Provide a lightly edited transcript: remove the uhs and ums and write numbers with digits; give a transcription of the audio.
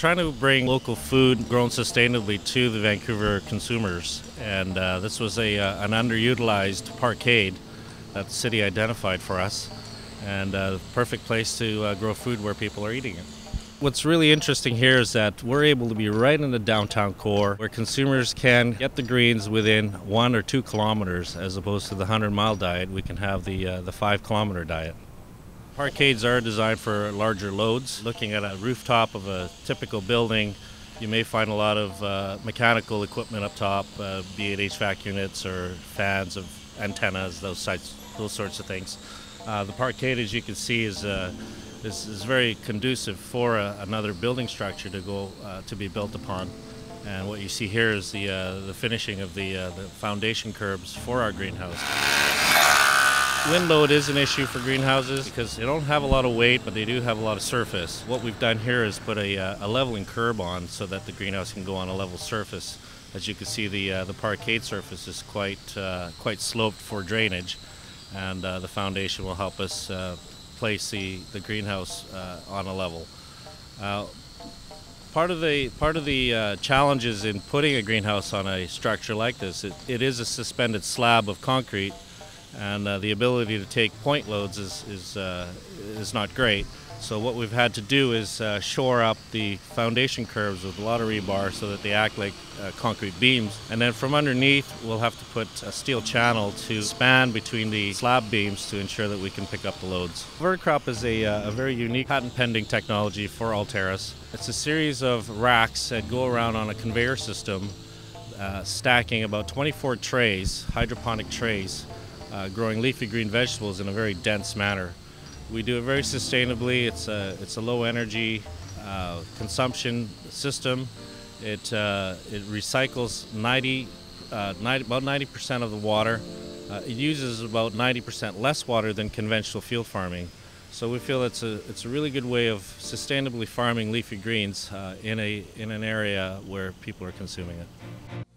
trying to bring local food grown sustainably to the Vancouver consumers, and this was an underutilized parkade that the city identified for us, and the perfect place to grow food where people are eating it. What's really interesting here is that we're able to be right in the downtown core where consumers can get the greens within 1 or 2 kilometers, as opposed to the 100-mile diet. We can have the 5-kilometer diet. Parkades are designed for larger loads. Looking at a rooftop of a typical building, you may find a lot of mechanical equipment up top, be it HVAC units or fans of antennas, those sorts of things. The parkade, as you can see, is very conducive for another building structure to go to be built upon. And what you see here is the finishing of the foundation curbs for our greenhouse. Wind load is an issue for greenhouses because they don't have a lot of weight, but they do have a lot of surface. What we've done here is put a leveling curb on so that the greenhouse can go on a level surface. As you can see, the parkade surface is quite sloped for drainage, and the foundation will help us place the greenhouse on a level. Part of the challenges in putting a greenhouse on a structure like this, it is a suspended slab of concrete, and the ability to take point loads is not great. So what we've had to do is shore up the foundation curves with a lot of rebar so that they act like concrete beams. And then from underneath, we'll have to put a steel channel to span between the slab beams to ensure that we can pick up the loads. Verticrop is a very unique patent-pending technology for Alterrus. It's a series of racks that go around on a conveyor system, stacking about 24 trays, hydroponic trays, growing leafy green vegetables in a very dense manner. We do it very sustainably. It's a low energy consumption system. It recycles about 90% of the water. It uses about 90% less water than conventional field farming. So we feel it's a really good way of sustainably farming leafy greens in an area where people are consuming it.